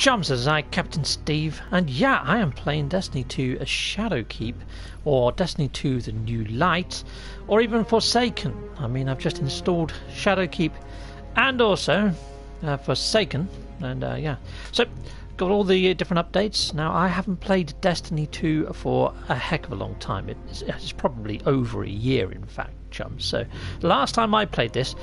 Chums, Captain Steve, and yeah, I am playing Destiny 2 as Shadowkeep, or Destiny 2 The New Light, or even Forsaken. I mean, I've just installed Shadowkeep and also Forsaken, and yeah. So, got all the different updates. Now, I haven't played Destiny 2 for a heck of a long time. It's probably over a year, in fact, Chums. So, last time I played this,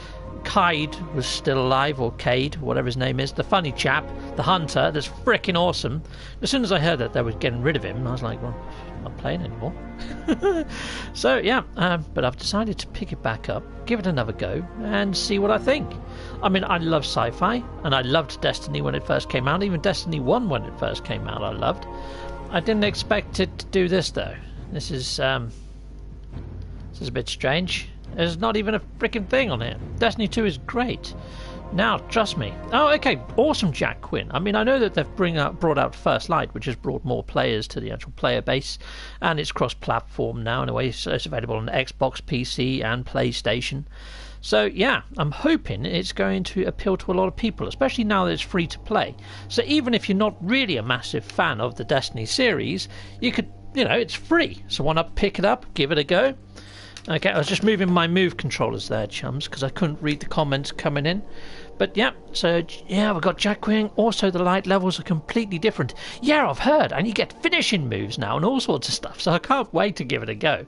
Cayde was still alive, or Cayde, whatever his name is, the funny chap, the hunter, that's freaking awesome. As soon as I heard that they were getting rid of him, I was like, well, I'm not playing anymore. So, yeah, but I've decided to pick it back up, give it another go, and see what I think. I mean, I love sci-fi, and I loved Destiny when it first came out. Even Destiny 1 when it first came out, I loved. I didn't expect it to do this, though. This is a bit strange. There's not even a freaking thing on here. Destiny 2 is great. Now, trust me. Oh, okay. Awesome, Jack Quinn. I mean, I know that they've brought out First Light, which has brought more players to the actual player base, and it's cross-platform now in a way, so it's available on Xbox, PC, and PlayStation. So, yeah, I'm hoping it's going to appeal to a lot of people, especially now that it's free to play. So even if you're not really a massive fan of the Destiny series, you could, you know, it's free. So why not pick it up, give it a go? Okay, I was just moving my move controllers there, Chums, because I couldn't read the comments coming in. But yeah, so yeah, we've got Jack Quinn. Also, the light levels are completely different. Yeah, I've heard, and you get finishing moves now and all sorts of stuff, so I can't wait to give it a go.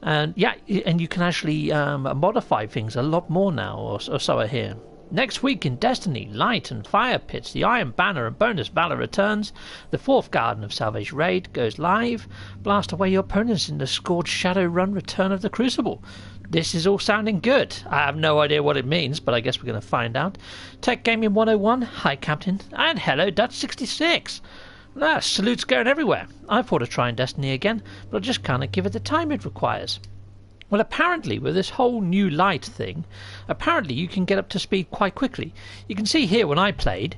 And yeah, and you can actually modify things a lot more now, or so I hear. Next week in Destiny, Light and Fire Pits, the Iron Banner and Bonus Valor returns, the 4th Garden of Salvation raid goes live, blast away your opponents in the Scorched Shadow Run Return of the Crucible. This is all sounding good. I have no idea what it means, but I guess we're going to find out. Tech Gaming 101, hi Captain, and hello Dutch 66. Ah, salutes going everywhere. I thought of trying Destiny again, but I just can't give it the time it requires. Well, apparently, with this whole new light thing, apparently you can get up to speed quite quickly. You can see here when I played,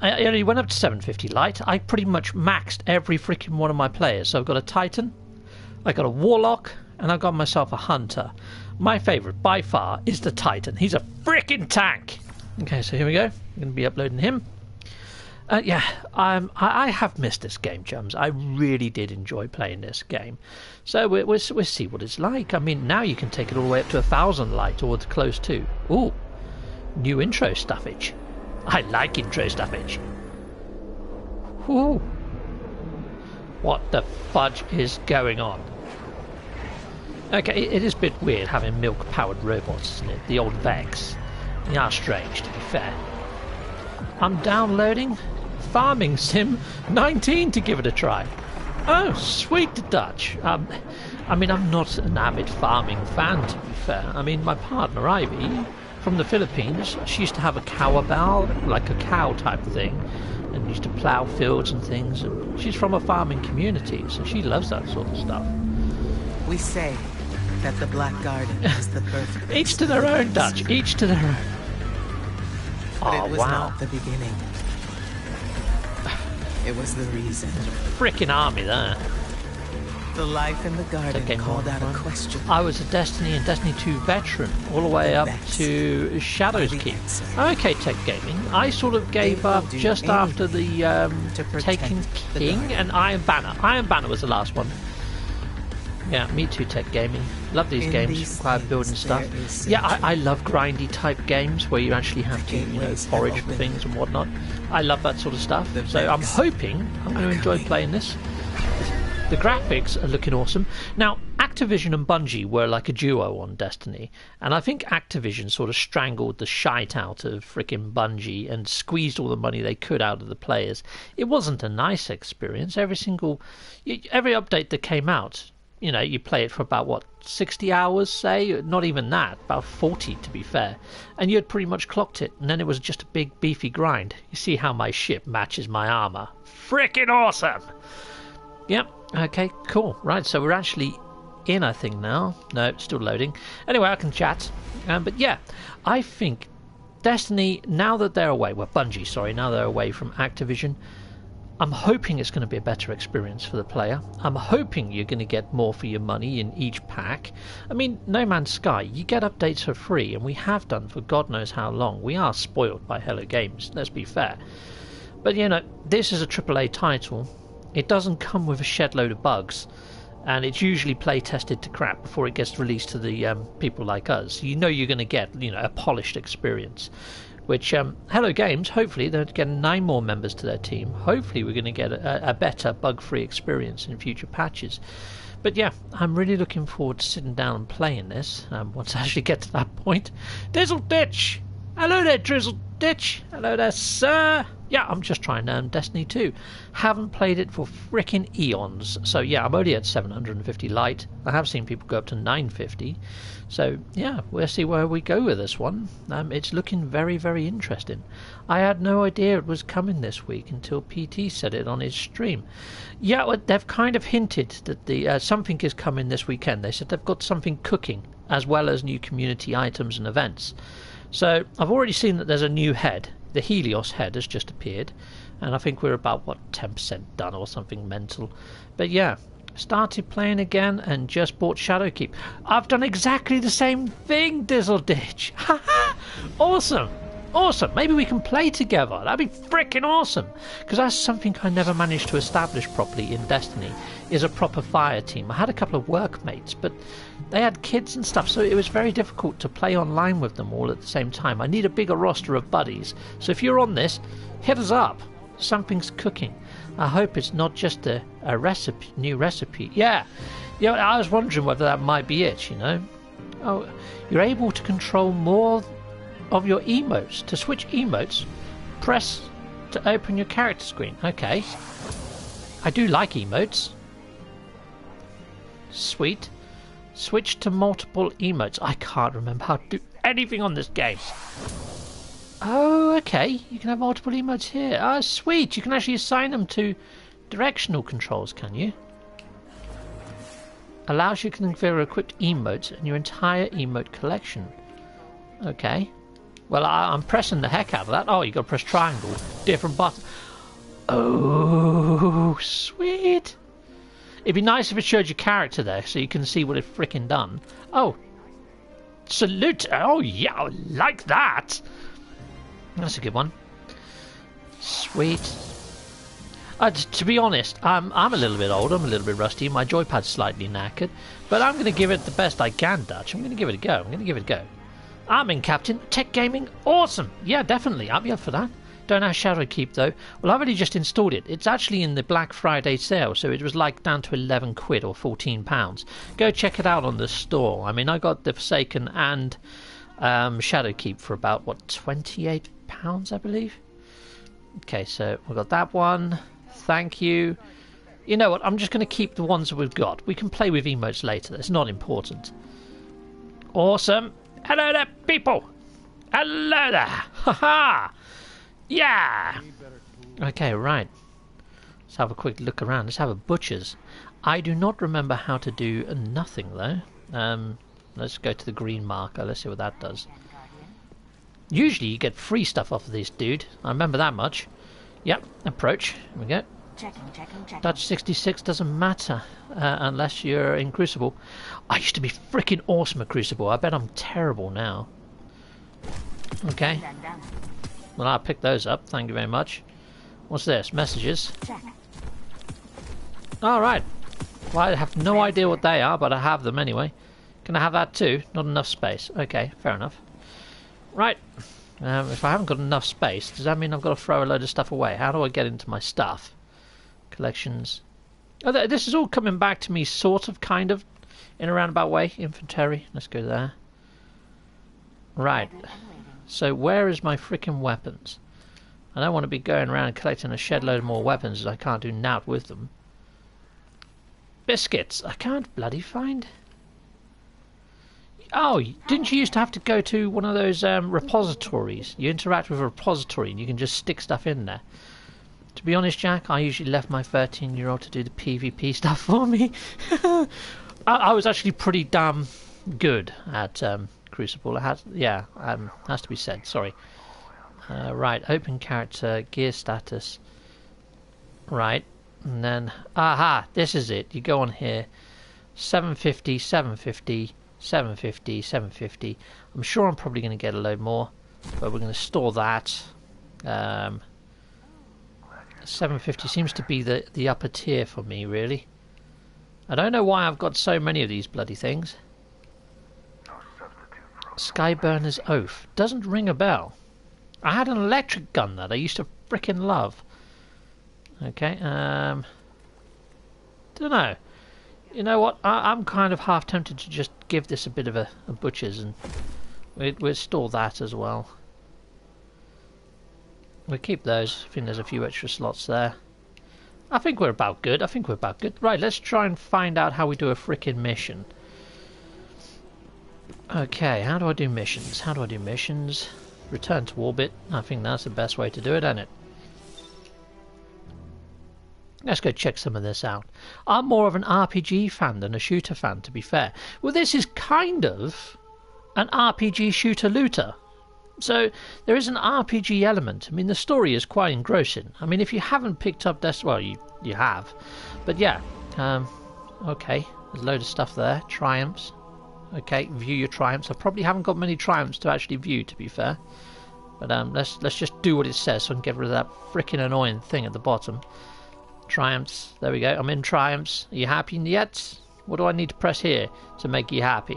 I only went up to 750 light. I pretty much maxed every freaking one of my players. So I've got a Titan, I've got a Warlock, and I've got myself a Hunter. My favourite, by far, is the Titan. He's a freaking tank! Okay, so here we go. I'm going to be uploading him. Yeah, I have missed this game, Chums. I really did enjoy playing this game. So we'll see what it's like. I mean, now you can take it all the way up to 1,000 light or close to. Ooh, new intro stuffage. I like intro stuffage. Ooh. What the fudge is going on? Okay, it is a bit weird having milk-powered robots, isn't it? The old Vex. They are strange, to be fair. I'm downloading Farming Sim 19 to give it a try. Oh, sweet the Dutch. I mean, I'm not an avid farming fan, to be fair. I mean, my partner, Ivy, from the Philippines, she used to have a cowabell, like a cow type thing, and used to plough fields and things. And she's from a farming community, so she loves that sort of stuff. We say that the Black Garden is the birthplace. Each to their own, Dutch. Each to their own. But it was not the beginning. It was the reason. There's a frickin' army there. The life in the garden called out a question. I was a Destiny and Destiny 2 veteran, all the way up to Shadowkeep. Okay, Tech Gaming. I sort of gave up just after the Taken King and Iron Banner. Iron Banner was the last one. Yeah, me too, Tech Gaming. Love these games, require building stuff. Yeah, I love grindy type games where you actually have to, you know, forage for things and whatnot. I love that sort of stuff. So I'm hoping I'm going to enjoy playing this. The graphics are looking awesome. Now, Activision and Bungie were like a duo on Destiny, and I think Activision sort of strangled the shite out of frickin' Bungie and squeezed all the money they could out of the players. It wasn't a nice experience. Every update that came out, you know, you play it for about, what, 60 hours, say? Not even that, about 40, to be fair. And you had pretty much clocked it, and then it was just a big, beefy grind. You see how my ship matches my armour. Frickin' awesome! Yep, okay, cool. Right, so we're actually in, I think, now. No, it's still loading. Anyway, I can chat. But yeah, I think Destiny, now that they're away, well, Bungie, sorry, now they're away from Activision, I'm hoping it's going to be a better experience for the player. I'm hoping you're going to get more for your money in each pack. I mean, No Man's Sky, you get updates for free, and we have done for God knows how long. We are spoiled by Hello Games, let's be fair. But you know, this is a AAA title. It doesn't come with a shed load of bugs, and it's usually play tested to crap before it gets released to the people like us. You know you're going to get, you know, a polished experience, which Hello Games, hopefully they're getting 9 more members to their team. Hopefully we're going to get a better bug-free experience in future patches. But yeah, I'm really looking forward to sitting down and playing this once I actually get to that point. Dizzle Ditch! Hello there, Drizzle Ditch! Hello there, sir! Yeah, I'm just trying Destiny 2. Haven't played it for frickin' eons. So yeah, I'm only at 750 light. I have seen people go up to 950. So yeah, we'll see where we go with this one. It's looking very, very interesting. I had no idea it was coming this week until PT said it on his stream. Yeah, well, they've kind of hinted that the something is coming this weekend. They said they've got something cooking, as well as new community items and events. So I've already seen that there's a new head. The Helios head has just appeared, and I think we're about, what, 10% done or something mental. But yeah, started playing again and just bought Shadowkeep. I've done exactly the same thing, Dizzle Ditch. Awesome, awesome. Maybe we can play together. That'd be freaking awesome, because that's something I never managed to establish properly in Destiny, is a proper fire team. I had a couple of workmates, but they had kids and stuff, so it was very difficult to play online with them all at the same time. I need a bigger roster of buddies, so if you're on this, hit us up. Something's cooking. I hope it's not just a recipe, new recipe. Yeah, you know, I was wondering whether that might be it, you know. Oh, you're able to control more of your emotes. To switch emotes, press to open your character screen. Okay. I do like emotes. Sweet. Switch to multiple emotes. I can't remember how to do anything on this game. Oh, okay. You can have multiple emotes here. Ah, sweet. You can actually assign them to directional controls, can you? Allows you to configure equipped emotes in your entire emote collection. Okay. Well, I'm pressing the heck out of that. Oh, you got to press triangle. Different button. Oh, sweet. It'd be nice if it showed your character there, so you can see what it frickin' done. Oh, salute! Oh yeah, I like that. That's a good one. Sweet. To be honest, I'm a little bit old. I'm a little bit rusty. My joypad's slightly knackered, but I'm gonna give it the best I can, Dutch. I'm gonna give it a go. I'm gonna give it a go. I'm in, Captain. Tech gaming, awesome. Yeah, definitely. I'll be up for that. Don't have Shadowkeep though. Well, I've only just installed it. It's actually in the Black Friday sale, so it was like down to £11 or £14. Go check it out on the store. I mean, I got the Forsaken and Shadowkeep for about, what, £28, I believe. Okay, so we got that one. Thank you. You know what? I'm just going to keep the ones that we've got. We can play with emotes later. That's not important. Awesome. Hello there, people. Hello there. Ha ha. Yeah! Okay, right. Let's have a quick look around. Let's have a butcher's. I do not remember how to do nothing, though. Let's go to the green marker. Let's see what that does. Usually you get free stuff off of this dude. I remember that much. Yep, approach. Here we go. Checking. Dutch 66 doesn't matter unless you're in Crucible. I used to be freaking awesome at Crucible. I bet I'm terrible now. Okay. Well, I'll pick those up. Thank you very much. What's this? Messages. Alright. Well, I have no idea what they are, but I have them anyway. Can I have that too? Not enough space. Okay, fair enough. Right. If I haven't got enough space, does that mean I've got to throw a load of stuff away? How do I get into my stuff? Collections. Oh, this is all coming back to me, sort of, kind of, in a roundabout way. Inventory. Let's go there. Right. So where is my frickin' weapons? I don't want to be going around collecting a shed load of more weapons as I can't do nowt with them. Biscuits! I can't bloody find... Oh, didn't you used to have to go to one of those repositories? You interact with a repository and you can just stick stuff in there. To be honest, Jack, I usually left my 13-year-old to do the PvP stuff for me. I was actually pretty damn good at... Crucible. It has, yeah, has to be said. Sorry. Right, open character, gear status. Right, and then aha, this is it. You go on here, 750, 750, 750, 750. I'm sure I'm probably going to get a load more, but we're going to store that. 750 seems to be the upper tier for me, really. I don't know why I've got so many of these bloody things. Skyburner's Oath. Doesn't ring a bell. I had an electric gun that I used to frickin' love. Okay, don't know. You know what? I'm kind of half tempted to just give this a bit of a butcher's, and we'll store that as well. We'll keep those. I think there's a few extra slots there. I think we're about good. I think we're about good. Right, let's try and find out how we do a frickin' mission. Okay, how do I do missions? How do I do missions? Return to orbit. I think that's the best way to do it, ain't it? Let's go check some of this out. I'm more of an RPG fan than a shooter fan, to be fair. Well, this is kind of an RPG shooter looter. So there is an RPG element. I mean, the story is quite engrossing. I mean, if you haven't picked up Destiny, well, you have, but yeah. Okay, there's a load of stuff there. Triumphs. Okay, view your triumphs. I probably haven't got many triumphs to actually view, to be fair. But let's just do what it says, so I can get rid of that freaking annoying thing at the bottom. Triumphs. There we go. I'm in triumphs. Are you happy yet? What do I need to press here to make you happy?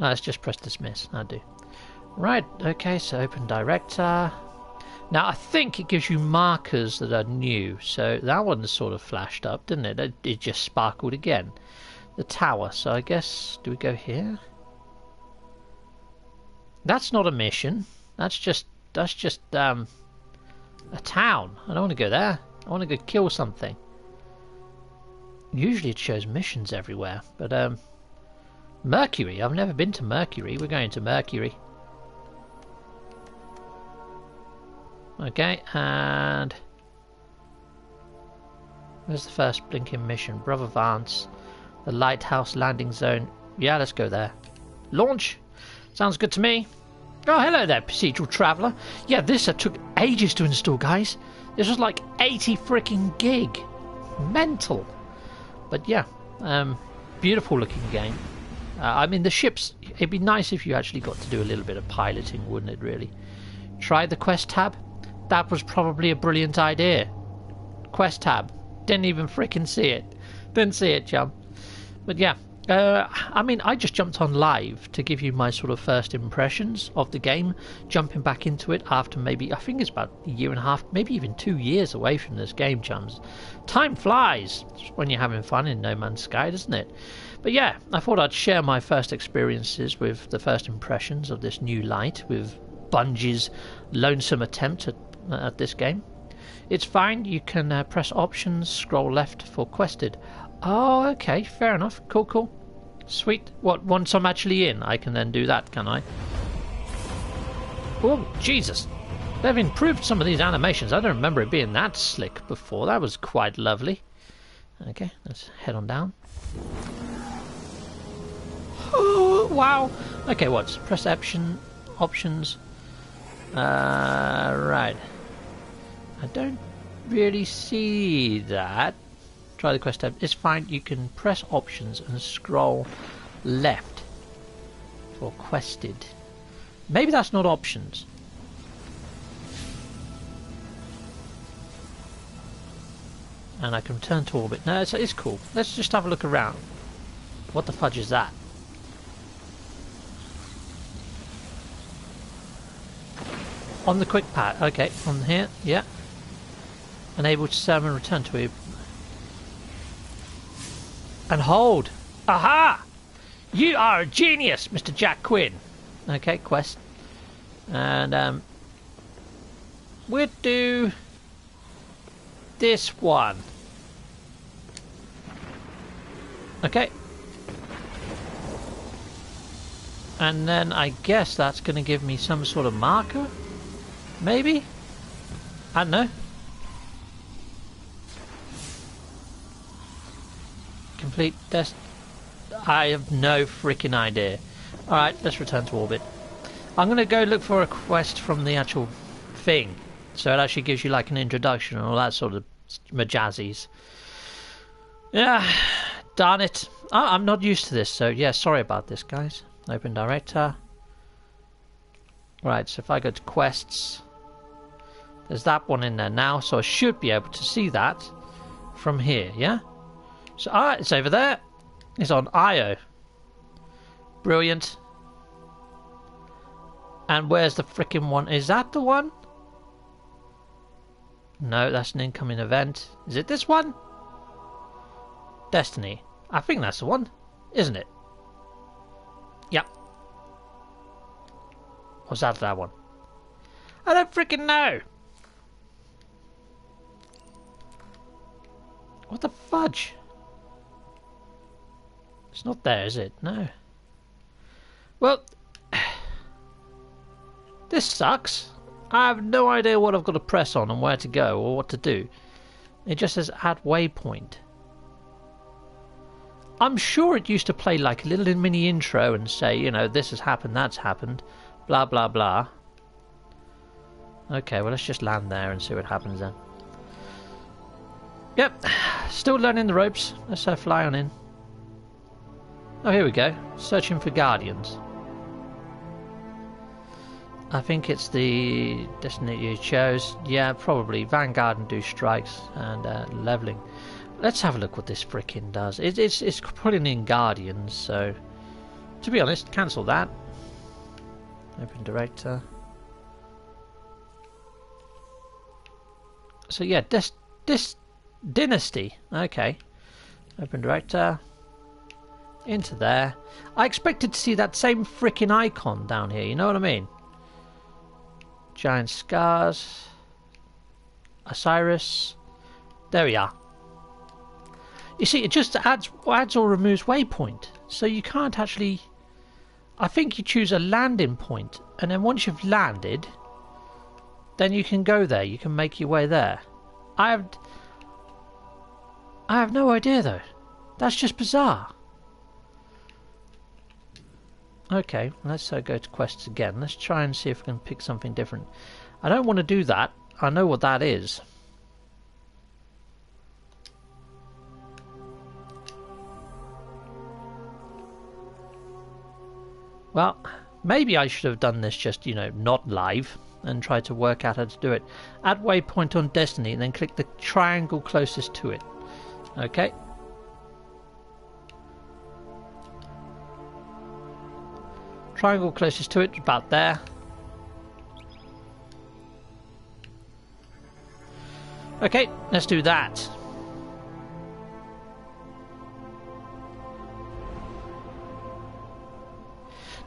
No, let's just press dismiss. I do. Right, okay, so open director. Now, I think it gives you markers that are new. So that one sort of flashed up, didn't it? It just sparkled again. The tower, so I guess... do we go here? That's not a mission. That's just a town. I don't want to go there. I want to go kill something. Usually it shows missions everywhere, but... Mercury. I've never been to Mercury. We're going to Mercury. Okay, and where's the first blinking mission? Brother Vance, the lighthouse landing zone. Yeah, let's go there. Launch. Sounds good to me. Oh, hello there, procedural traveller. Yeah, this took ages to install, guys. This was like 80 freaking gig. Mental. But yeah, beautiful looking game. I mean, the ships, it'd be nice if you actually got to do a little bit of piloting, wouldn't it, really? Try the quest tab. That was probably a brilliant idea. Quest tab. Didn't even frickin' see it. Didn't see it, chum. But yeah, I mean, I just jumped on live to give you my sort of first impressions of the game. Jumping back into it after maybe, I think it's about a year and a half, maybe even 2 years away from this game, chums. Time flies when you're having fun in No Man's Sky, doesn't it? But yeah, I thought I'd share my first experiences with the first impressions of this new light with Bungie's lonesome attempt at this game. It's fine, you can press options, scroll left for quested. Oh, okay, fair enough. Cool, cool. Sweet. What, once I'm actually in, I can then do that, can I? Oh, Jesus. They've improved some of these animations. I don't remember it being that slick before. That was quite lovely. Okay, let's head on down. Oh, wow. Okay, what? Press options. Right. I don't really see that. Try the quest tab. It's fine. You can press options and scroll left for quested. Maybe that's not options. And I can return to orbit. No, it's cool. Let's just have a look around. What the fudge is that? On the quick pad, okay, on here, yeah. Enable to summon, return to it. And hold! Aha! You are a genius, Mr. Jack Quinn! Okay, quest. And, we'll do this one. Okay. And then I guess that's going to give me some sort of marker? Maybe? I don't know. Complete test. I have no freaking idea. Alright, let's return to orbit. I'm going to go look for a quest from the actual thing. So it actually gives you like an introduction and all that sort of majazzies. Yeah, darn it. I'm not used to this, so yeah, sorry about this, guys. Open director. Right, so if I go to quests... There's that one in there now, so I should be able to see that from here, yeah? So, alright, it's over there. It's on Io. Brilliant. And where's the frickin' one? Is that the one? No, that's an incoming event. Is it this one? Destiny. I think that's the one, isn't it? Yep. What's that, that one? I don't frickin' know! What the fudge? It's not there, is it? No. Well, this sucks. I have no idea what I've got to press on and where to go or what to do. It just says add waypoint. I'm sure it used to play like a little mini intro and say, you know, this has happened, that's happened, blah blah blah. Okay, well, let's just land there and see what happens then. Yep, still learning the ropes. Let's fly on in. Oh, here we go. Searching for guardians. I think it's the destiny you chose. Yeah, probably. Vanguard and do strikes and leveling. Let's have a look what this frickin' does. It's putting in guardians, so... To be honest, cancel that. Open director. So yeah, this dynasty. Okay. Open director. Into there. I expected to see that same frickin' icon down here, you know what I mean? Giant scars. Osiris. There we are. You see, it just adds or removes waypoint. So you can't actually... I think you choose a landing point. And then once you've landed, then you can go there. You can make your way there. I have no idea, though. That's just bizarre. Okay, let's go to quests again. Let's try and see if we can pick something different. I don't want to do that. I know what that is. Well, maybe I should have done this just, you know, not live and tried to work out how to do it. Add waypoint on Destiny and then click the triangle closest to it. Okay. Triangle closest to it, about there. Okay, let's do that.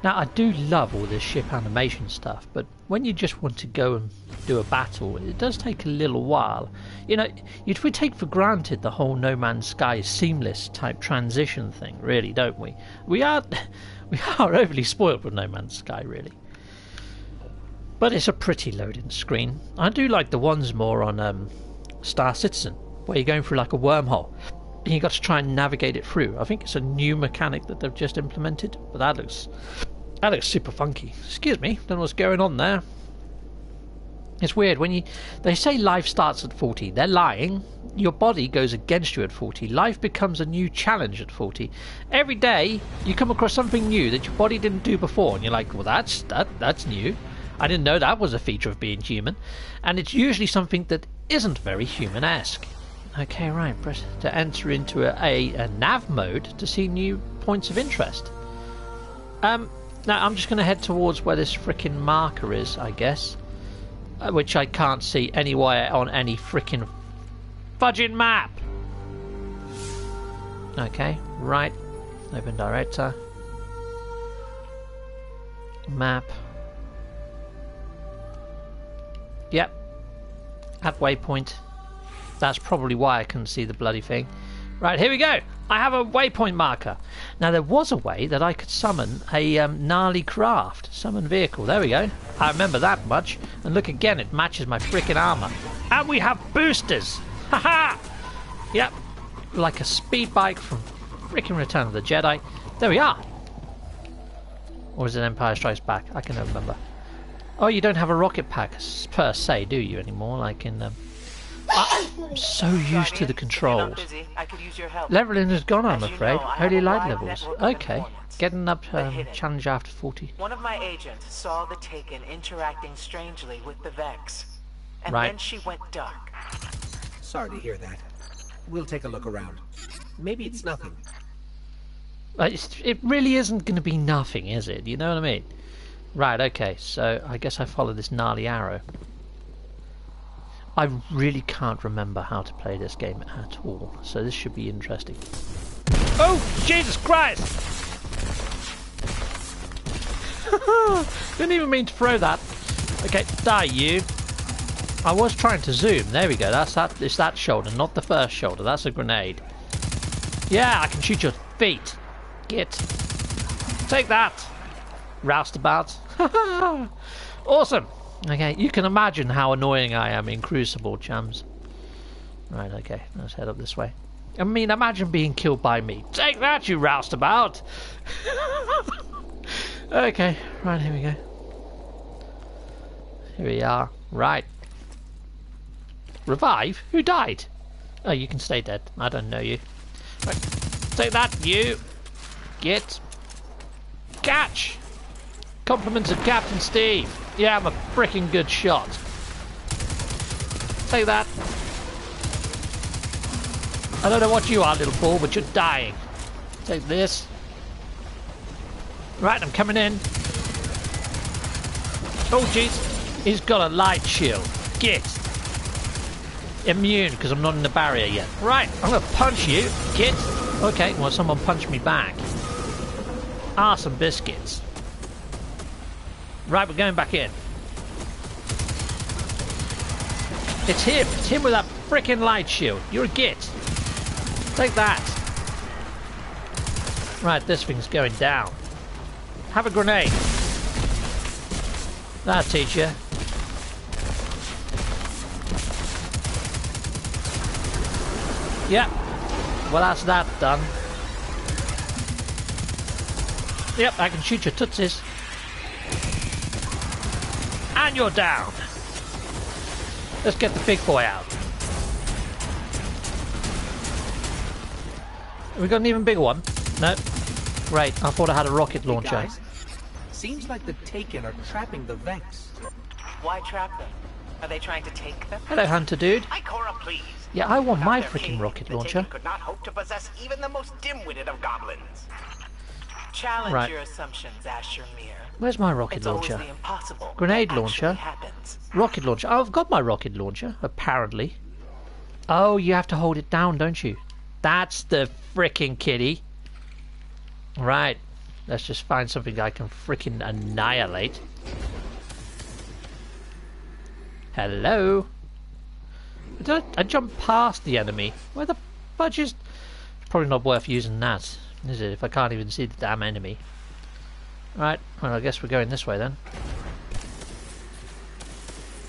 Now, I do love all this ship animation stuff, but when you just want to go and do a battle, it does take a little while. You know, we take for granted the whole No Man's Sky seamless type transition thing, really, don't we? We are overly spoiled with No Man's Sky, really. But it's a pretty loading screen. I do like the ones more on Star Citizen, where you're going through like a wormhole. You've got to try and navigate it through. I think it's a new mechanic that they've just implemented, but that looks super funky. Excuse me, don't know what's going on there. It's weird when they say life starts at 40. They're lying. Your body goes against you at 40. Life becomes a new challenge at 40. Every day you come across something new that your body didn't do before, and you're like, well, that's new. I didn't know that was a feature of being human. And it's usually something that isn't very human-esque. Okay, right, press to enter into a nav mode to see new points of interest. Now I'm just going to head towards where this frickin' marker is, I guess. Which I can't see anywhere on any frickin' fudging map. Okay, right. Open director. Map. Yep. At waypoint. That's probably why I couldn't see the bloody thing. Right, here we go. I have a waypoint marker. Now, there was a way that I could summon a gnarly craft. Summon vehicle. There we go. I remember that much. And look again, it matches my freaking armor. And we have boosters. Haha. Yep. Like a speed bike from freaking Return of the Jedi. There we are. Or is it Empire Strikes Back? I can never remember. Oh, you don't have a rocket pack per se, do you, anymore? Like in... I'm so used to the controls. Leveling has gone, I'm afraid. Only light levels. Okay. Getting up challenge after 40. One of my agents saw the Taken interacting strangely with the Vex. And then she went dark. Sorry to hear that. We'll take a look around. Maybe it's nothing. It really isn't going to be nothing, is it? You know what I mean? Right, okay, so I guess I follow this gnarly arrow. I really can't remember how to play this game at all, so this should be interesting. Oh, Jesus Christ! Didn't even mean to throw that. Okay, die you. I was trying to zoom. There we go. That's that. It's that shoulder, not the first shoulder. That's a grenade. Yeah, I can shoot your feet. Git. Take that. Roustabout. Awesome. Okay, you can imagine how annoying I am in Crucible, chums. Right. Okay, let's head up this way. I mean, imagine being killed by me. Take that, you roustabout. Okay. Right. Here we go. Here we are. Right. Revive? Who died? Oh, you can stay dead. I don't know you. Right. Take that, you. Git. Catch. Compliments of Captain Steve. Yeah, I'm a freaking good shot. Take that. I don't know what you are, little fool, but you're dying. Take this. Right, I'm coming in. Oh, jeez. He's got a light shield. Git. Immune because I'm not in the barrier yet. Right, I'm gonna punch you, Kit. Okay, well someone punched me back. Ah, some biscuits. Right, we're going back in. It's him with that frickin' light shield. You're a git. Take that. Right, this thing's going down. Have a grenade. That'll teach you. Yep. Well, that's that done. Yep, I can shoot your tootsies. And you're down. Let's get the big boy out. We got an even bigger one. No. Great. I thought I had a rocket launcher. Hey guys, seems like the Taken are trapping the Vex. Why trap them? Are they trying to take them? Hello, Hunter dude. Ikora, please. Yeah, I want my freaking rocket launcher. Could not hope to possess even the most dim-witted of goblins. Challenge your assumptions, Asher Mir. Where's my rocket launcher? Grenade launcher. Rocket launcher. Oh, I've got my rocket launcher, apparently. Oh, you have to hold it down, don't you? That's the freaking kitty. Right. Let's just find something I can freaking annihilate. Hello. I jumped past the enemy. Where the fudge is? It's probably not worth using that, is it? If I can't even see the damn enemy. Right, well, I guess we're going this way then.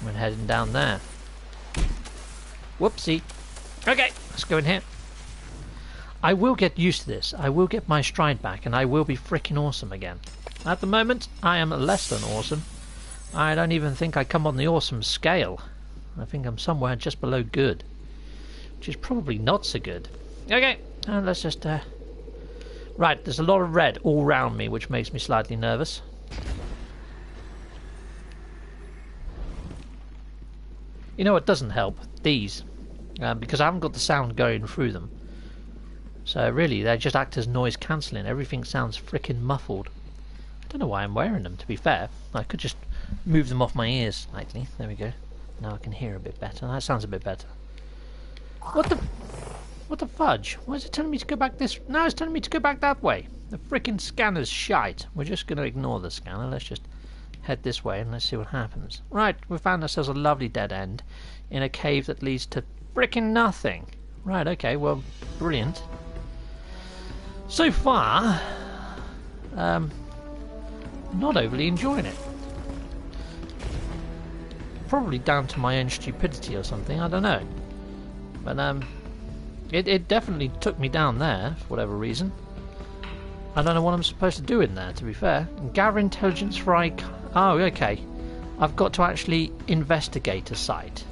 We're heading down there. Whoopsie. Okay, let's go in here. I will get used to this. I will get my stride back and I will be freaking awesome again. At the moment, I am less than awesome. I don't even think I come on the awesome scale. I think I'm somewhere just below good, which is probably not so good. Okay, let's just... Right, there's a lot of red all round me, which makes me slightly nervous. You know what doesn't help? These. Because I haven't got the sound going through them. So really, they just act as noise cancelling. Everything sounds frickin' muffled. I don't know why I'm wearing them, to be fair. I could just move them off my ears slightly. There we go. Now I can hear a bit better. That sounds a bit better. What the fudge? Why is it telling me to go back this... No, it's telling me to go back that way. The frickin' scanner's shite. We're just going to ignore the scanner. Let's just head this way and let's see what happens. Right, we found ourselves a lovely dead end in a cave that leads to frickin' nothing. Right, okay, well, brilliant. So far, not overly enjoying it. Probably down to my own stupidity or something, I don't know. But it definitely took me down there for whatever reason. I don't know what I'm supposed to do in there, to be fair. Gather intelligence for Oh, okay. I've got to actually investigate a site.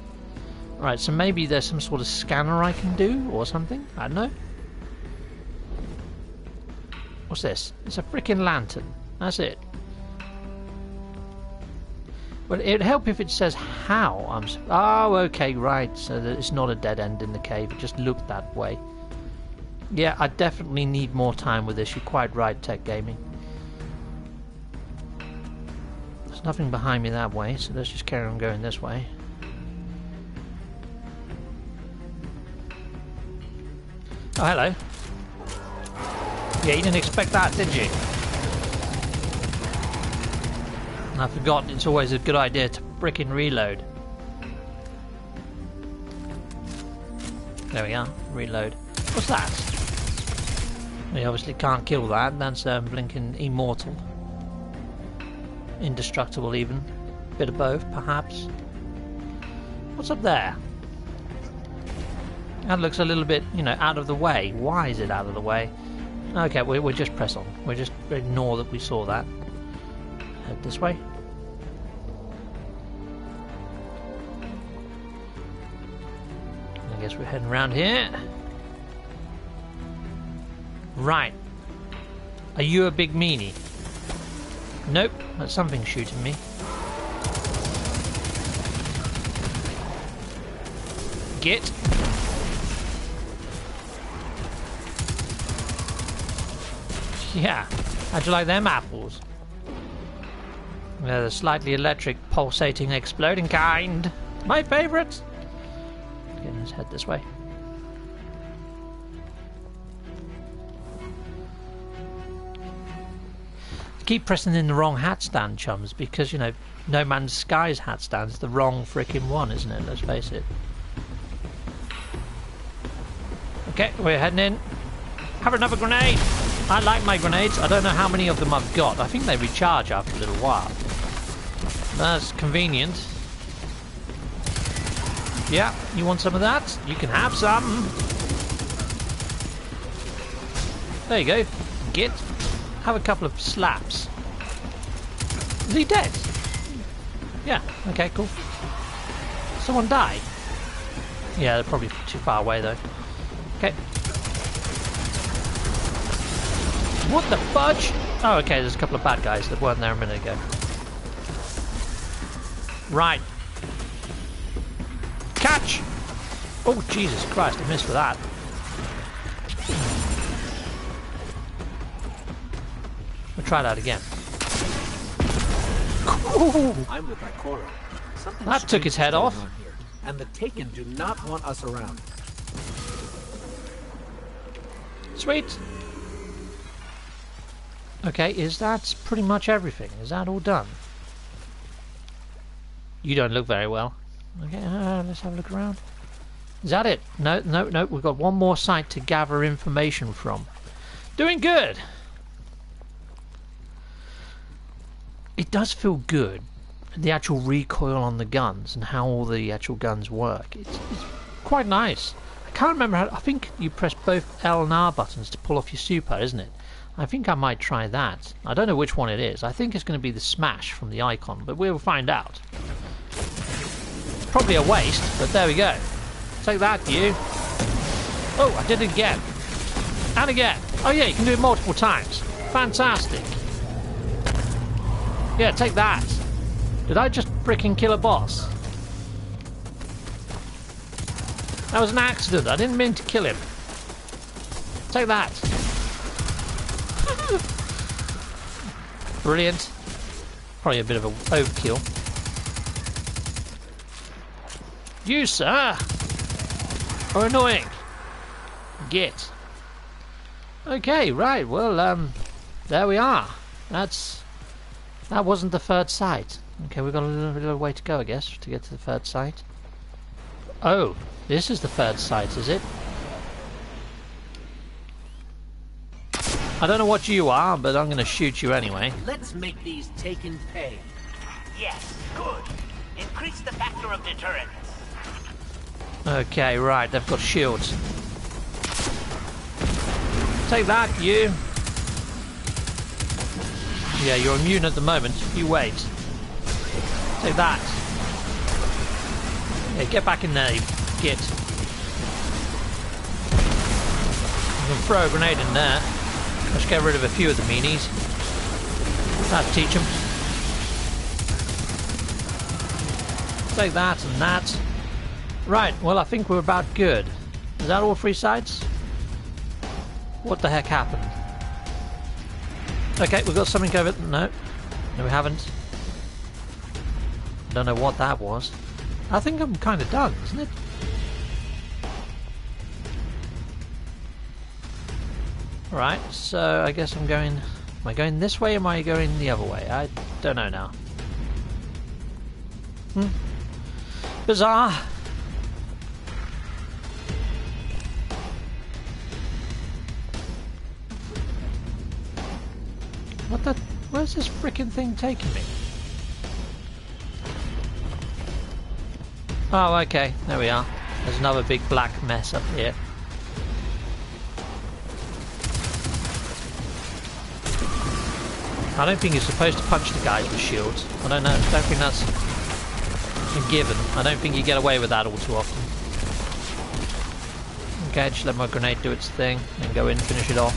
Alright, so maybe there's some sort of scanner I can do or something. I don't know. What's this? It's a freaking lantern. That's it. Well, it'd help if it says how. Oh, okay, right. So that it's not a dead end in the cave. It just looked that way. Yeah, I definitely need more time with this. You're quite right, Tech Gaming. There's nothing behind me that way, so let's just carry on going this way. Oh, hello. Yeah, you didn't expect that, did you? And I forgot it's always a good idea to frickin' reload. There we are. Reload. What's that? We obviously can't kill that. That's blinking immortal. Indestructible even. Bit of both, perhaps. What's up there? That looks a little bit, you know, out of the way. Why is it out of the way? Okay, we'll just press on. We'll just ignore that we saw that. Head this way. I guess we're heading around here. Right. Are you a big meanie? Nope. That's something shooting me. Get. Yeah, how'd you like them apples? They're the slightly electric, pulsating, exploding kind. My favourite! Okay, let's head this way. I keep pressing in the wrong hat stand, chums, because, you know, No Man's Sky's hat stand's the wrong frickin' one, isn't it? Let's face it. Okay, we're heading in. Have another grenade! I like my grenades. I don't know how many of them I've got. I think they recharge after a little while. That's convenient. Yeah, you want some of that? You can have some. There you go. Get. Have a couple of slaps. Is he dead? Yeah, okay, cool. Someone died. Yeah, they're probably too far away though. Okay. What the fudge? Oh, okay, there's a couple of bad guys that weren't there a minute ago. Right. Catch! Oh, Jesus Christ, I missed for that. We'll try that again. Ooh. I'm with Ikora. That took his head off. Here, and the Taken do not want us around. Sweet. Okay, is that pretty much everything? Is that all done? You don't look very well. Okay, let's have a look around. Is that it? No, no, no, we've got one more site to gather information from. Doing good! It does feel good. The actual recoil on the guns and how all the actual guns work. It's quite nice. I can't remember how... I think you press both L and R buttons to pull off your super, isn't it? I think I might try that. I don't know which one it is. I think it's going to be the smash from the icon, but we'll find out. It's probably a waste, but there we go. Take that, you. Oh, I did it again. And again. Oh yeah, you can do it multiple times. Fantastic. Yeah, take that. Did I just frickin' kill a boss? That was an accident. I didn't mean to kill him. Take that. Brilliant. Probably a bit of an overkill. You, sir, are annoying. Get. Okay, right. Well, there we are. That wasn't the third site. Okay, we've got a little way to go, I guess, to get to the third site. Oh, this is the third site, is it? I don't know what you are, but I'm going to shoot you anyway. Let's make these Taken pay. Yes, good. Increase the factor of deterrence. Okay, right. They've got shields. Take that, you. Yeah, you're immune at the moment. You wait. Take that. Yeah, get back in there, you git. You can throw a grenade in there. Let's get rid of a few of the meanies. That'll teach them. take that and that. Right, well I think we're about good. Is that all three sides? What the heck happened? Okay, we've got something over... No. No, we haven't. I don't know what that was. I think I'm kind of done, isn't it? Right, so I guess I'm going... Am I going this way or am I going the other way? I don't know now. Bizarre. What the... Where's this frickin' thing taking me? Oh, okay. There we are. There's another big black mess up here. I don't think you're supposed to punch the guys with shields. I don't know. I don't think that's a given. I don't think you get away with that all too often. Okay, just let my grenade do its thing and go in and finish it off.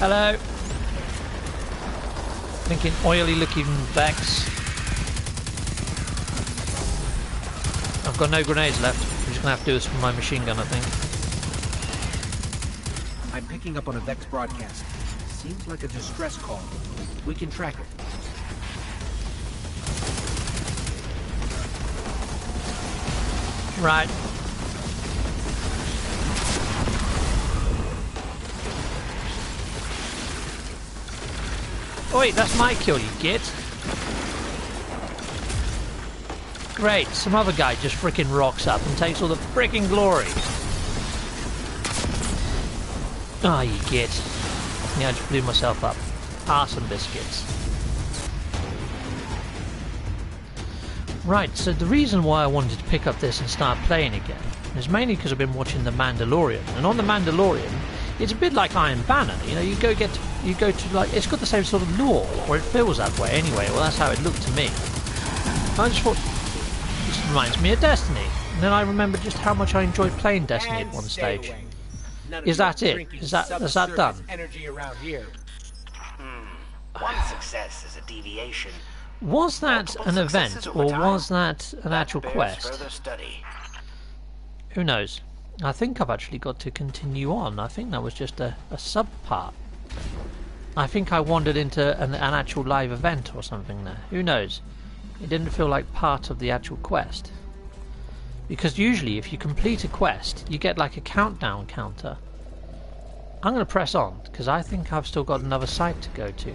Hello. Thinking oily looking Vex. I've got no grenades left. I'm just gonna have to do this with my machine gun, I think. I'm picking up on a Vex broadcast. Seems like a distress call. We can track it. Right. Oi, that's my kill, you git. Great, some other guy just frickin' rocks up and takes all the frickin' glory. Ah, oh, you git. Yeah, I just blew myself up. Ah, some biscuits. Right, so the reason why I wanted to pick up this and start playing again is mainly because I've been watching The Mandalorian. And on The Mandalorian, it's a bit like Iron Banner, you know, you go to like, it's got the same sort of lore, or it feels that way anyway, well that's how it looked to me. I just thought, this reminds me of Destiny, and then I remembered just how much I enjoyed playing Destiny at one stage. Is that it? Is that done? One success is a deviation. Was that an event, or was that an actual quest? Who knows? I think I've actually got to continue on. I think that was just a sub-part. I think I wandered into an actual live event or something there. Who knows? It didn't feel like part of the actual quest. Because usually if you complete a quest, you get like a countdown counter. I'm going to press on, because I think I've still got another site to go to.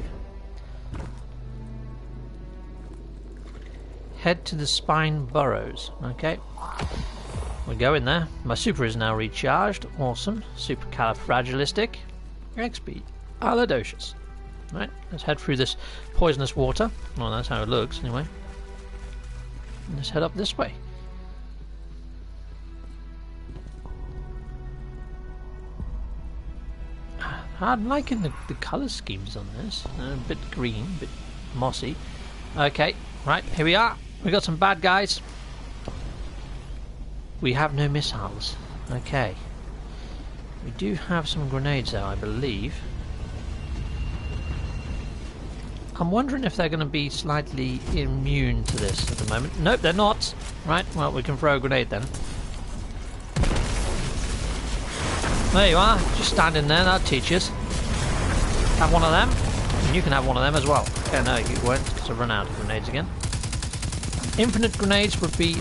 Head to the Spine Burrows. Okay. We go in there. My super is now recharged. Awesome. Supercalifragilistic. Expialidocious. Right, let's head through this poisonous water. Well, that's how it looks, anyway. And let's head up this way. I'm liking the colour schemes on this. A bit green, a bit mossy. Okay, right, here we are. We've got some bad guys. We have no missiles. Okay. We do have some grenades though, I believe. I'm wondering if they're going to be slightly immune to this at the moment. Nope, they're not. Right, well, we can throw a grenade then. There you are. Just standing there. That'll teach us. Have one of them. And you can have one of them as well. Okay, no, you won't, because I've run out of grenades again. Infinite grenades would be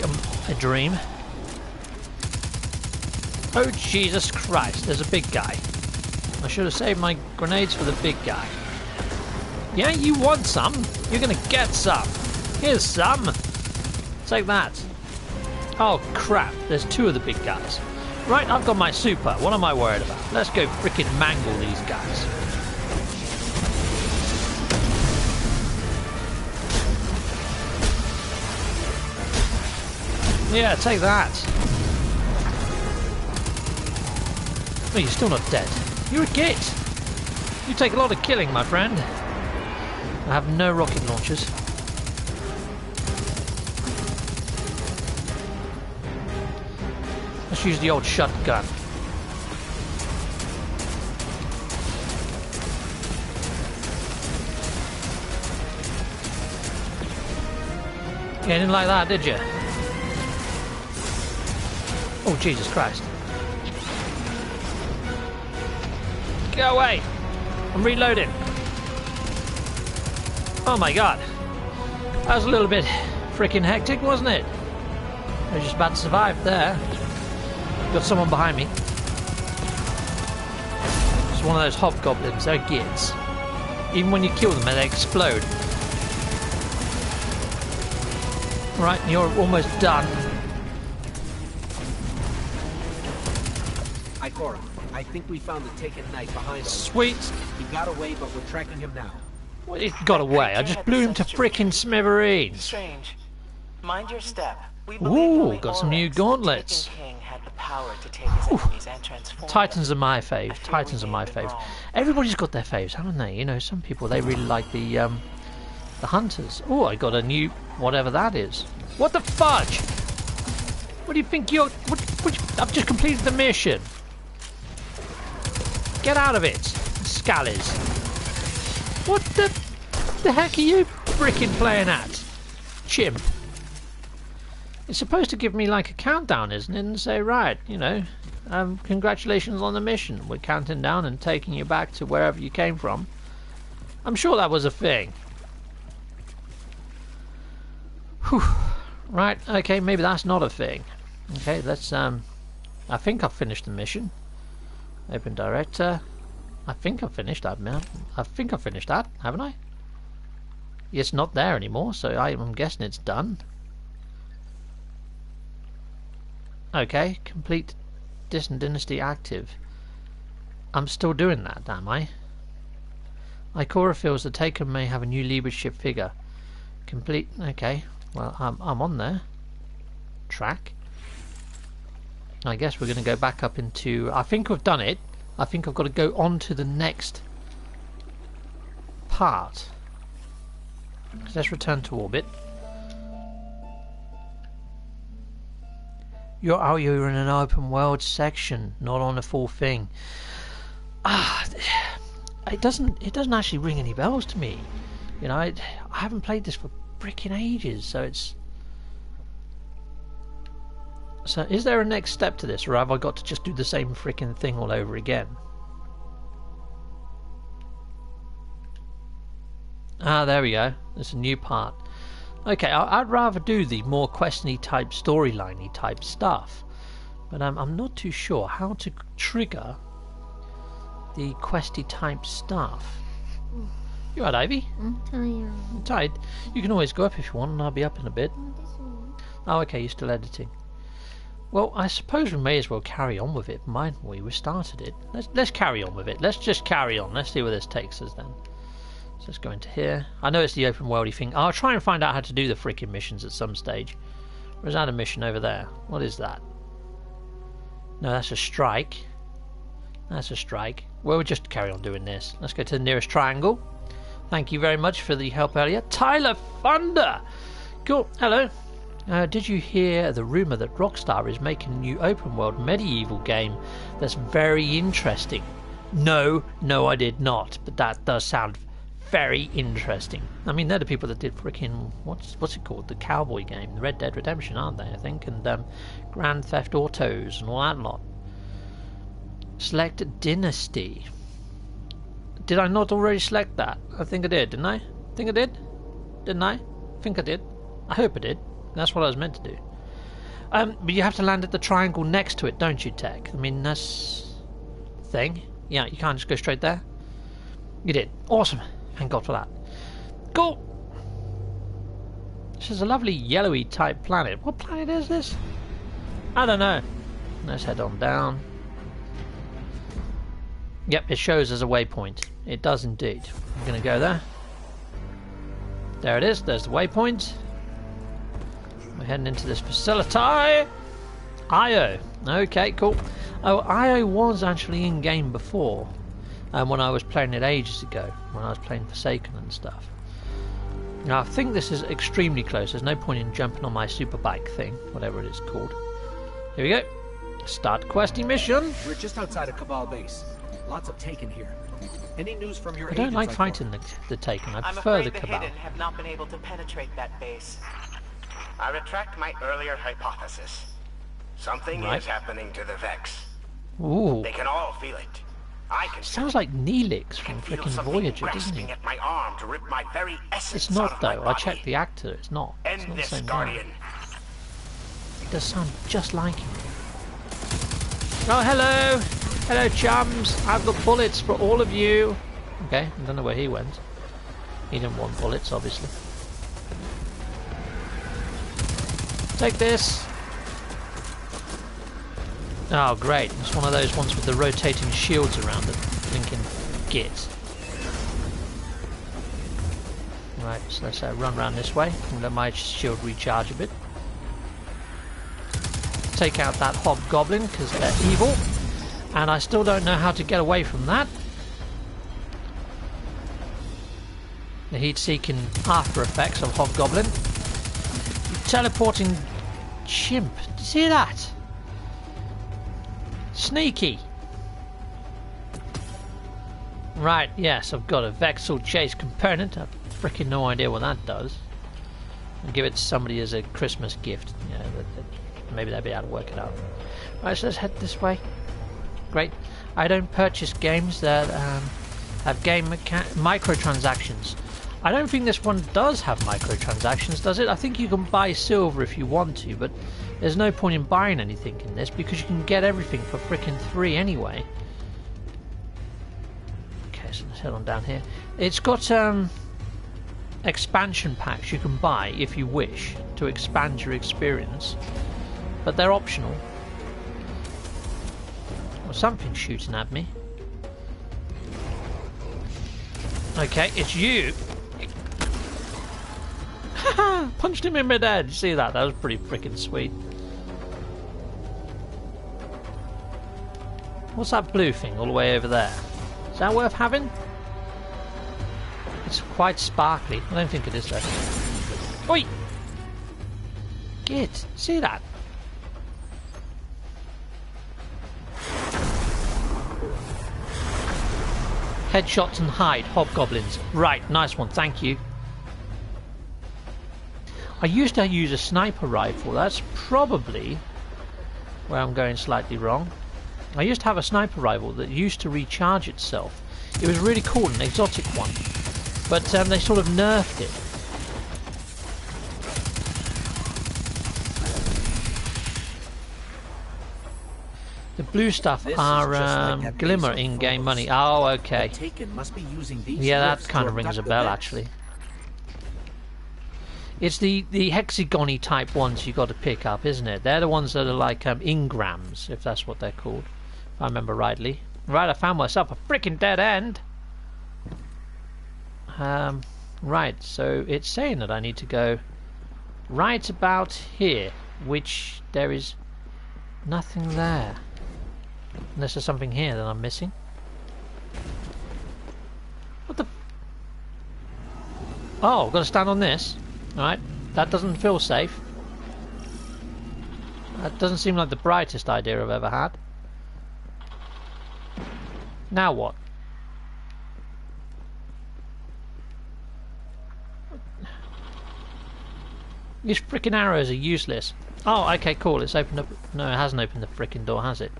a dream. Oh, Jesus Christ, there's a big guy. I should have saved my grenades for the big guy. Yeah, you want some? You're gonna get some. Here's some. Take that. Oh, crap, there's two of the big guys. Right, I've got my super. What am I worried about? Let's go frickin' mangle these guys. Yeah, take that. No, you're still not dead. You're a git. You take a lot of killing, my friend. I have no rocket launchers. Let's use the old shotgun. Yeah, you didn't like that, did you? Oh, Jesus Christ. Get away! I'm reloading. Oh my god. That was a little bit freaking hectic, wasn't it? I was just about to survive there. Got someone behind me. It's one of those hobgoblins, they're gits. Even when you kill them, they explode. Right, and you're almost done. Ikora, I think we found the Taken Knight behind us. Sweet! He got away, but we're tracking him now. Well, he got away. I just blew him to frickin' smithereens. Strange. Mind your step. Ooh, got some new gauntlets. Ooh. Titans are my fave. Titans are my fave. Everybody's got their faves, haven't they? You know, some people, they really like the hunters. Oh, I got a new whatever that is. What the fudge? What do you think you're... I've just completed the mission. Get out of it, scallies. What the heck are you frickin' playing at? Chimp. It's supposed to give me like a countdown, isn't it? And say, right, you know, congratulations on the mission. We're counting down and taking you back to wherever you came from. I'm sure that was a thing. Whew. Right, okay, maybe that's not a thing. Okay, let's, I think I've finished the mission. Open director. I think I've finished that, man. I think I've finished that, haven't I? It's not there anymore, so I'm guessing it's done. Okay, complete Distant Dynasty active. I'm still doing that, am I? Ikora feels the Taken may have a new leadership figure. Complete, okay. Well, I'm on there. Track. I guess we're going to go back up into... I think I've done it. I think I've got to go on to the next part. Let's return to orbit. You're in an open world section, not on a full thing. Ah, it doesn't actually ring any bells to me. You know, I haven't played this for frickin' ages, so it's... So is there a next step to this, or have I got to just do the same frickin' thing all over again? Ah, there we go. It's a new part. Okay, I'd rather do the more questiony type, storyliney type stuff, but I'm not too sure how to trigger the questy type stuff. You alright, Ivy? I'm tired. I'm tired? You can always go up if you want, and I'll be up in a bit. Oh, okay, you're still editing. Well, I suppose we may as well carry on with it, mightn't we? We started it. Let's carry on with it. Let's just carry on. Let's see where this takes us then. So let's go into here. I know it's the open worldy thing. I'll try and find out how to do the freaking missions at some stage. Or is that a mission over there? What is that? No, that's a strike. That's a strike. Well, we'll just carry on doing this. Let's go to the nearest triangle. Thank you very much for the help earlier. Tyler Thunder! Cool. Hello. Did you hear the rumour that Rockstar is making a new open world medieval game that's very interesting? No, I did not. But that does sound very interesting. I mean, they're the people that did freaking what's it called, the cowboy game, the Red Dead Redemption, aren't they? I think, and Grand Theft Autos and all that lot. Select Dynasty. Did I not already select that? I think I did, didn't I? I think I did, didn't I? I think I did. I hope I did. That's what I was meant to do. But you have to land at the triangle next to it, don't you, Tech? I mean, that's the thing. Yeah, you can't just go straight there. You did. Awesome. Thank God for that. Cool. This is a lovely yellowy type planet. What planet is this? I don't know. Let's head on down. Yep, it shows as a waypoint. It does indeed. I'm going to go there. There it is. There's the waypoint. We're heading into this facility. Io. Okay, cool. Oh, Io was actually in game before. When I was playing it ages ago, when I was playing Forsaken and stuff. Now I think this is extremely close. There's no point in jumping on my super bike thing, whatever it is called. Here we go. Start questing mission. We're just outside of Cabal base. Lots of Taken here. Any news from your agents? I don't like fighting the Taken. I prefer the Cabal. I'm afraid the Hidden have not been able to penetrate that base. I retract my earlier hypothesis. Something is happening to the Vex. Ooh. They can all feel it. I can. Sounds like Neelix from freaking Voyager, doesn't it? At my arm to rip my very essence it's not, though. I checked the actor. It's not. End it's not this, the same Guardian. Guy. It does sound just like him. Oh, hello. Hello, chums. I've got bullets for all of you. Okay, I don't know where he went. He didn't want bullets, obviously. Take this. Oh, great. It's one of those ones with the rotating shields around it. Thinking, git. Right, so let's run around this way. And let my shield recharge a bit. Take out that hobgoblin, because they're evil. And I still don't know how to get away from that. The heat-seeking after-effects of hobgoblin. Teleporting chimp. Did you see that? Sneaky. Right, yes, I've got a Vexel Chase component. I've freaking no idea what that does. I'll give it to somebody as a Christmas gift. Yeah, maybe they'll be able to work it out. Right, so let's head this way. Great. I don't purchase games that have game microtransactions. I don't think this one does have microtransactions, does it? I think you can buy silver if you want to, but there's no point in buying anything in this because you can get everything for frickin' free anyway. Okay, so let's head on down here. It's got expansion packs you can buy if you wish to expand your experience, but they're optional. Well, something's shooting at me. Okay, it's you. Punched him in midair. Did you see that? That was pretty freaking sweet. What's that blue thing all the way over there? Is that worth having? It's quite sparkly. I don't think it is though. Oi! Git. See that? Headshots and hide. Hobgoblins. Right. Nice one. Thank you. I used to use a sniper rifle. That's probably where I'm going slightly wrong. I used to have a sniper rifle that used to recharge itself. It was really cool, an exotic one, but they sort of nerfed it. The blue stuff are glimmer in-game money. Oh, okay. Yeah, that kind of rings a bell, actually. It's the hexagon-y type ones you got to pick up, isn't it? They're the ones that are like ingrams, if that's what they're called, if I remember rightly. Right, I found myself a freaking dead end. Right, so it's saying that I need to go right about here, which there is nothing there. Unless there's something here that I'm missing. What the... Oh, I've got to stand on this. Alright, that doesn't feel safe. That doesn't seem like the brightest idea I've ever had. Now what? These frickin' arrows are useless. Oh, okay, cool. It's opened up. No, it hasn't opened the frickin' door, has it?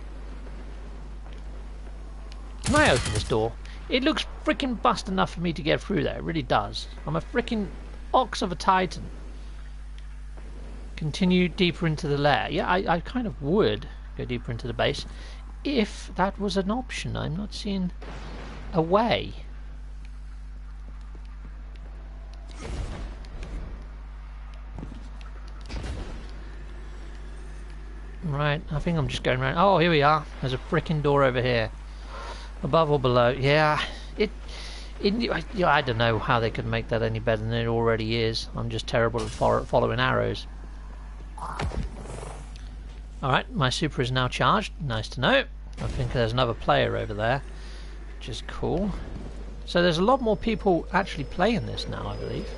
Can I open this door? It looks frickin' bust enough for me to get through there. It really does. I'm a frickin' ox of a titan. Continue deeper into the lair. Yeah, I kind of would go deeper into the base if that was an option. I'm not seeing a way. Right, I think I'm just going around. Oh, here we are. There's a frickin' door over here. Above or below. Yeah, I don't know how they could make that any better than it already is. I'm just terrible at following arrows. Alright, my super is now charged. Nice to know. I think there's another player over there, which is cool. So there's a lot more people actually playing this now, I believe.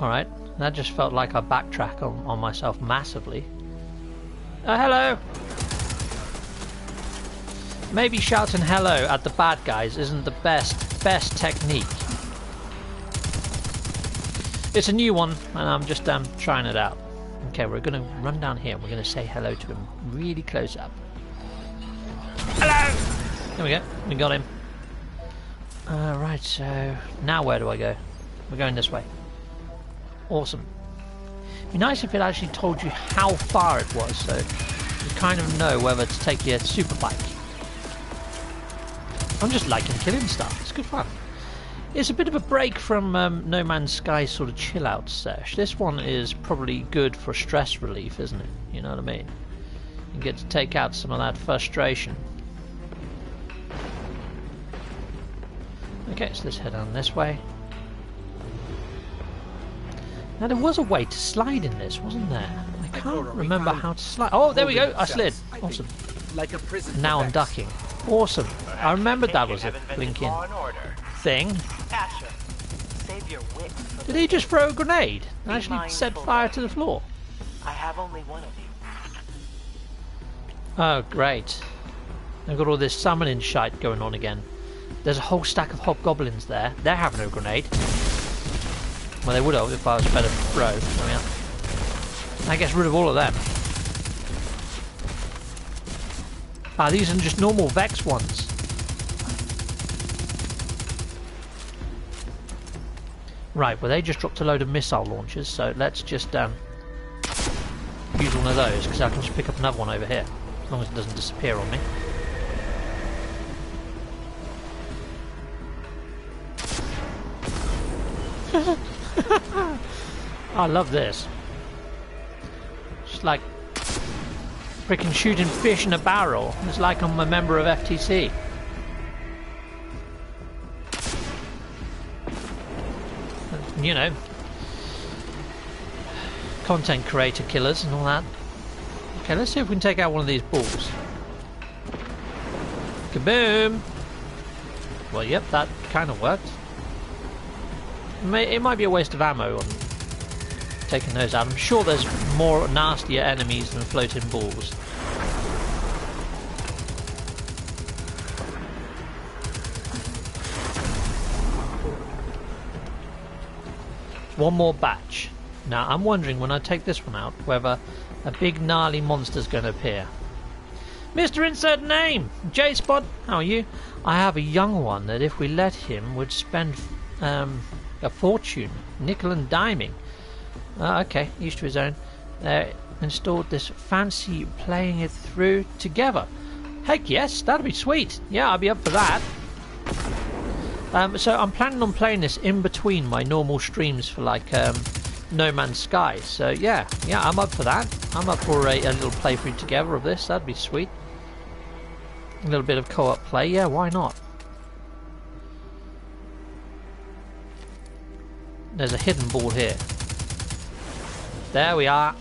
Alright, that just felt like I backtracked on myself massively. Oh, hello! Maybe shouting hello at the bad guys isn't the best technique. It's a new one, and I'm just trying it out. Okay, we're going to run down here, and we're going to say hello to him really close up. Hello! There we go. We got him. Right, so now where do I go? We're going this way. Awesome. It'd be nice if it actually told you how far it was, so you kind of know whether to take your super bike. I'm just liking killing stuff. It's good fun. It's a bit of a break from No Man's Sky sort of chill-out sesh. This one is probably good for stress relief, isn't it? You know what I mean? You get to take out some of that frustration. Okay, so let's head on this way. Now there was a way to slide in this, wasn't there? I can't remember how to slide. Oh, there we go! I slid. Awesome. Now I'm ducking. Awesome. I remembered that was a blinking thing. Did he just throw a grenade and actually set fire to the floor? I have only one of you. Oh, great. I've got all this summoning shite going on again. There's a whole stack of hobgoblins there. They're having no grenade. Well, they would have if I was better throw. I mean, I guess rid of all of them. Ah, these are just normal Vex ones. Right, well, they just dropped a load of missile launchers, so let's just use one of those, because I can just pick up another one over here, as long as it doesn't disappear on me. I love this. It's like freaking shooting fish in a barrel. It's like I'm a member of FTC. You know, content creator killers and all that. Okay, let's see if we can take out one of these balls. Kaboom! Well, yep, that kind of worked. It might be a waste of ammo on taking those out. I'm sure there's more nastier enemies than floating balls. One more batch. Now I'm wondering when I take this one out whether a big gnarly monster's going to appear. Mr. Insert Name! J-Spot, how are you? I have a young one that if we let him would spend a fortune, nickel and diming. Okay, each to his own. Installed this fancy playing it through together. Heck yes, that'd be sweet. Yeah, I'd be up for that. So I'm planning on playing this in between my normal streams for like No Man's Sky. So yeah, I'm up for that. I'm up for a little playthrough together of this. That'd be sweet. A little bit of co-op play. Yeah, why not? There's a hidden ball here. There we are.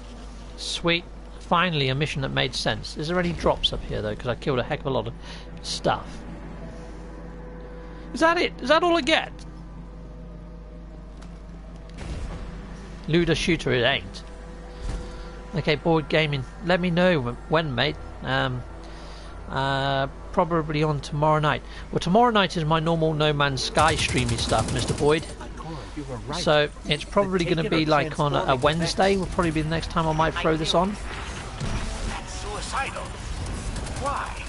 Sweet. Finally a mission that made sense. Is there any drops up here though? Because I killed a heck of a lot of stuff. Is that it? Is that all I get? Luda shooter it ain't. Okay, board gaming. Let me know when, mate. Probably on tomorrow night. Well, tomorrow night is my normal No Man's Sky streamy stuff, Mr. Boyd. Right. So it's probably going to be like on a Wednesday. Will probably be the next time I might throw this on. That's suicidal. Why?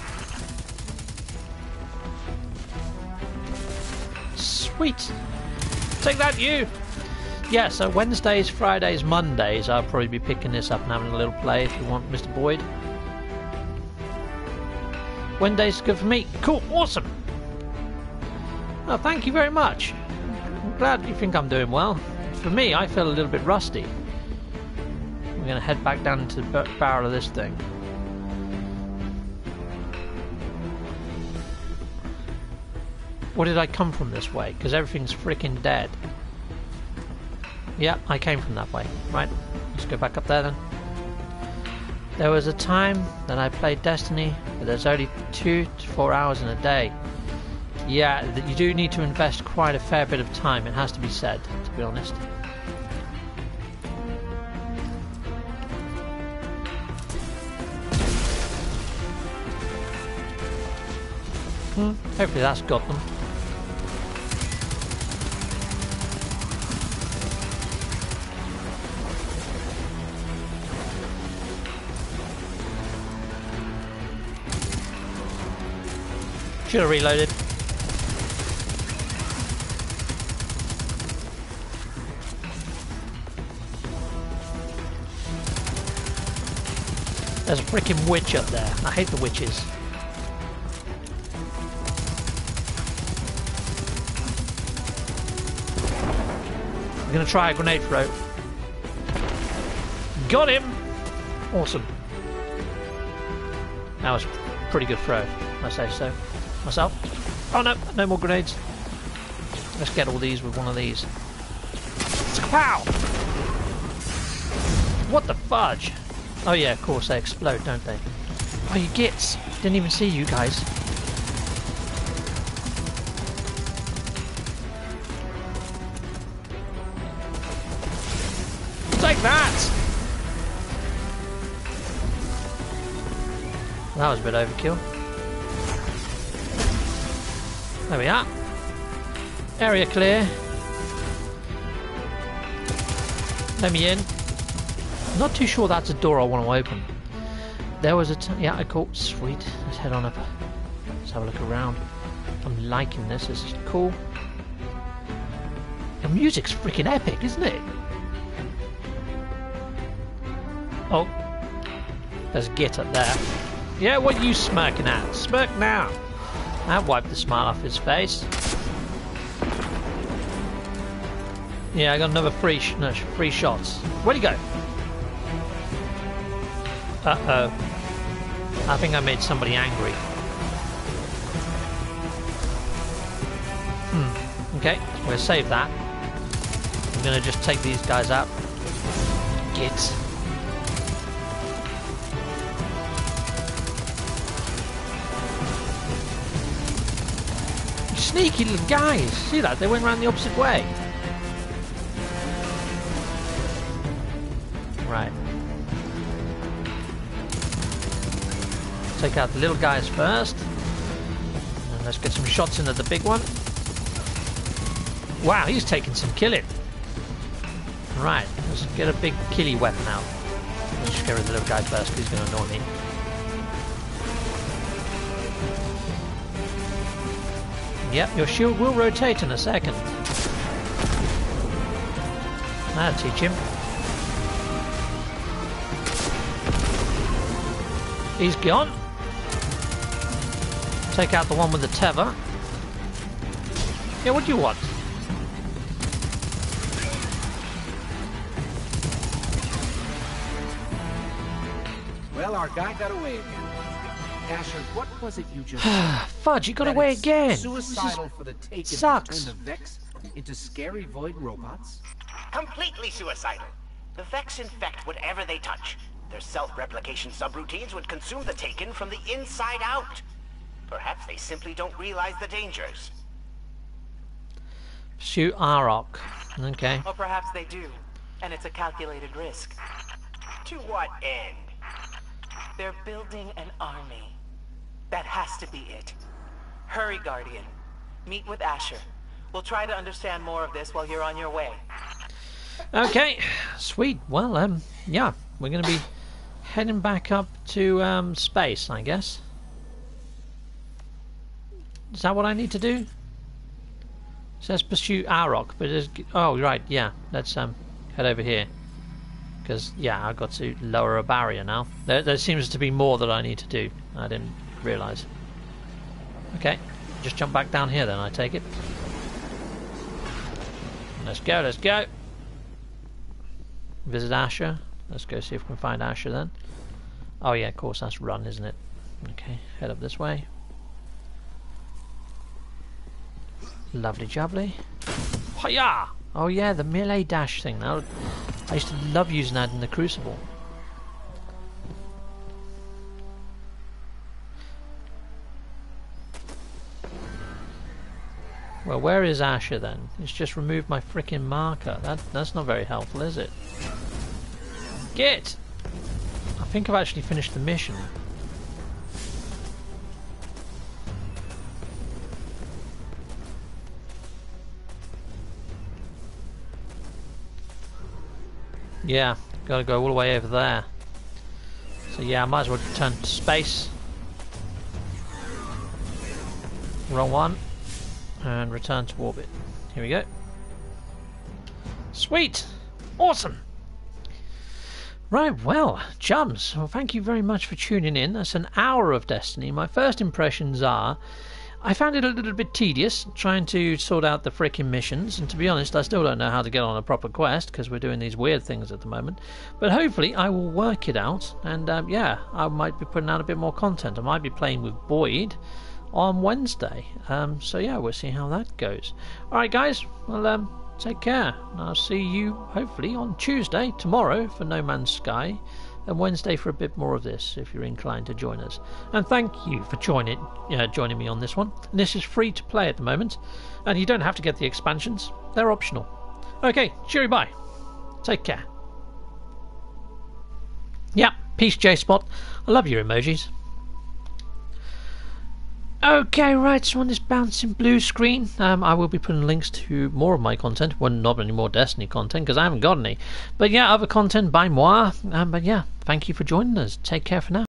Sweet. Take that, you. Yeah. So Wednesdays, Fridays, Mondays. I'll probably be picking this up and having a little play if you want, Mr. Boyd. Wednesday's good for me. Cool. Awesome. Oh, thank you very much. Glad you think I'm doing well. For me, I feel a little bit rusty. I'm going to head back down to the barrel of this thing. Or did I come from this way? Because everything's freaking dead. Yeah, I came from that way. Right, let's go back up there then. There was a time that I played Destiny, but there's only 2 to 4 hours in a day. Yeah, you do need to invest quite a fair bit of time, it has to be said, to be honest. Hopefully that's got them. Should have reloaded. There's a freaking witch up there. I hate the witches. I'm gonna try a grenade throw. Got him! Awesome. That was a pretty good throw, I say so myself. Oh no, no more grenades. Let's get all these with one of these. Wow! What the fudge? Oh yeah, of course they explode, don't they? Oh, you gits! Didn't even see you guys. Take that! That was a bit overkill. There we are. Area clear. Let me in. Not too sure that's a door I want to open. There was a yeah, a cool. Sweet. Let's head on up. Let's have a look around. I'm liking this. This is cool. The music's freaking epic, isn't it? Oh, there's a git up there. Yeah, what are you smirking at? Smirk now. That wiped the smile off his face. Yeah, I got another free shots. Where'd he go? Uh-oh. I think I made somebody angry. Okay, we're gonna save that. I'm gonna just take these guys out. Git. You sneaky little guys! See that? They went round the opposite way. Right. Take out the little guys first. And let's get some shots in at the big one. Wow, he's taking some killing. Right, let's get a big killy weapon out. Let's just get rid of the little guy first because he's going to annoy me. Yep, your shield will rotate in a second. That'll teach him. He's gone. Take out the one with the tether. Yeah, what do you want? Well, our guy got away again. Asher, what was it you just said? Fudge, you got away again. Suicidal for the Taken sucks. Turn the Vex into scary void robots? Completely suicidal. The Vex infect whatever they touch. Their self-replication subroutines would consume the Taken from the inside out. Perhaps they simply don't realize the dangers. Pursue Arok. Okay. Or perhaps they do, and it's a calculated risk. To what end? They're building an army. That has to be it. Hurry, Guardian. Meet with Asher. We'll try to understand more of this while you're on your way. Okay. Sweet. Well, yeah. We're going to be heading back up to space, I guess. Is that what I need to do? It says pursue Arok, but it's... Oh, right, yeah. Let's head over here. Because, yeah, I've got to lower a barrier now. There seems to be more that I need to do. I didn't realise. Okay, just jump back down here then, I take it. Let's go, let's go. Visit Asher. Let's go see if we can find Asher then. Oh yeah, of course, that's run, isn't it? Okay, head up this way. Lovely jubbly. Hiya! Oh yeah, the melee dash thing. Now, I used to love using that in the Crucible. Well, where is Asher then? It's just removed my frickin' marker. That's not very helpful, is it? Git! I think I've actually finished the mission. Yeah, gotta go all the way over there. So yeah, I might as well return to space. Wrong one. And return to orbit. Here we go. Sweet! Awesome! Right, well, chums, well, thank you very much for tuning in. That's an hour of Destiny. My first impressions are, I found it a little bit tedious trying to sort out the frickin' missions, and to be honest, I still don't know how to get on a proper quest because we're doing these weird things at the moment. But hopefully I will work it out, and yeah, I might be putting out a bit more content. I might be playing with Boyd on Wednesday, so yeah, we'll see how that goes. Alright guys, well, take care, and I'll see you hopefully on Tuesday, tomorrow, for No Man's Sky, and Wednesday for a bit more of this if you're inclined to join us. And thank you for joining me on this one. And this is free to play at the moment, and you don't have to get the expansions, they're optional. Okay, cheery bye, take care. Yeah, peace J-Spot, I love your emojis. Okay, right, so on this bouncing blue screen, I will be putting links to more of my content. Well, not any more Destiny content, because I haven't got any. But yeah, other content by moi. But yeah, thank you for joining us. Take care for now.